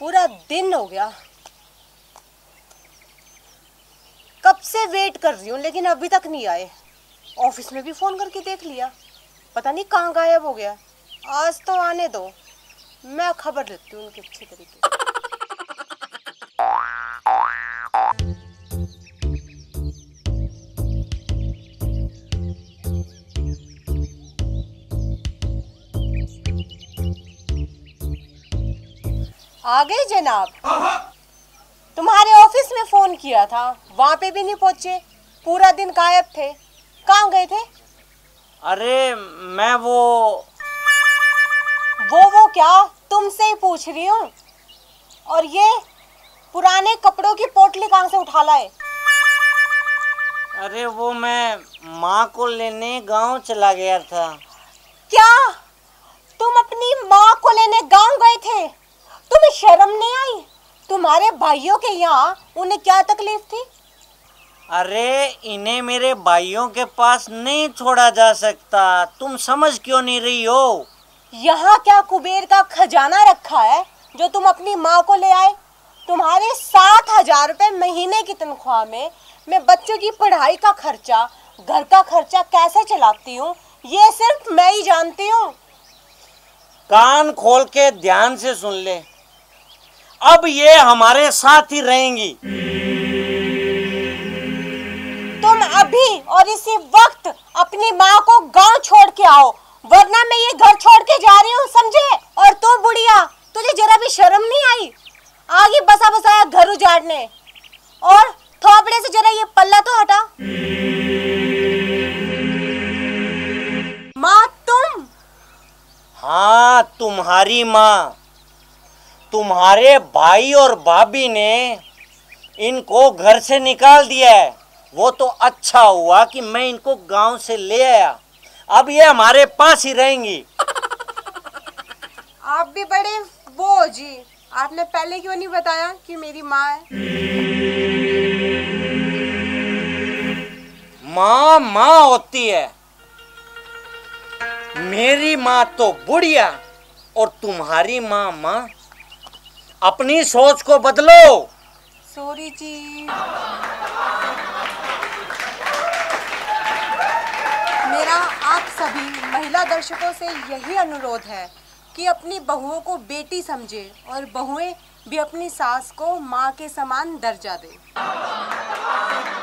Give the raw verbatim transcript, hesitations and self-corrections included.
पूरा दिन हो गया, कब से वेट कर रही हूँ लेकिन अभी तक नहीं आए। ऑफिस में भी फोन करके देख लिया, पता नहीं कहाँ गायब हो गया। आज तो आने दो, मैं खबर लेती हूँ उनके अच्छे तरीके। आ गए जनाब, तुम्हारे ऑफिस में फोन किया था, वहाँ पे भी नहीं पहुँचे, पूरा दिन गायब थे, कहाँ गए थे? अरे मैं वो वो वो क्या, तुमसे ही पूछ रही हूँ। और ये पुराने कपड़ों की पोटली कहाँ से उठा लाए? अरे वो मैं माँ को लेने गांव चला गया था। क्या तुम अपनी माँ को लेने गांव गए थे? तुम्हें शर्म नहीं आई? तुम्हारे भाइयों के यहाँ उन्हें क्या तकलीफ थी? अरे इन्हें मेरे भाइयों के पास नहीं छोड़ा जा सकता, तुम समझ क्यों नहीं रही हो? यहाँ क्या कुबेर का खजाना रखा है जो तुम अपनी माँ को ले आए? तुम्हारे सात हजार रुपये महीने की तनख्वाह में मैं बच्चों की पढ़ाई का खर्चा, घर का खर्चा कैसे चलाती हूँ, ये सिर्फ मैं ही जानती हूँ। कान खोल के ध्यान से सुन ले, अब ये हमारे साथ ही रहेंगी। तुम अभी और इसी वक्त अपनी माँ को गांव छोड़ के आओ, वरना मैं ये घर छोड़ के जा रही हूँ, समझे? और तू बुढ़िया, तुझे जरा भी शर्म नहीं आई? आगे बसा बसाया घर उजाड़ने, और थोपड़े से जरा ये पल्ला तो हटा। माँ तुम? हाँ तुम्हारी माँ। तुम्हारे भाई और भाभी ने इनको घर से निकाल दिया है, वो तो अच्छा हुआ कि मैं इनको गांव से ले आया, अब ये हमारे पास ही रहेंगी। आप भी बड़े वो जी, आपने पहले क्यों नहीं बताया कि मेरी माँ है? माँ माँ होती है, मेरी माँ तो बुढ़िया, और तुम्हारी माँ माँ। अपनी सोच को बदलो। सॉरी जी, मेरा आप सभी महिला दर्शकों से यही अनुरोध है कि अपनी बहुओं को बेटी समझे और बहुएं भी अपनी सास को माँ के समान दर्जा दें।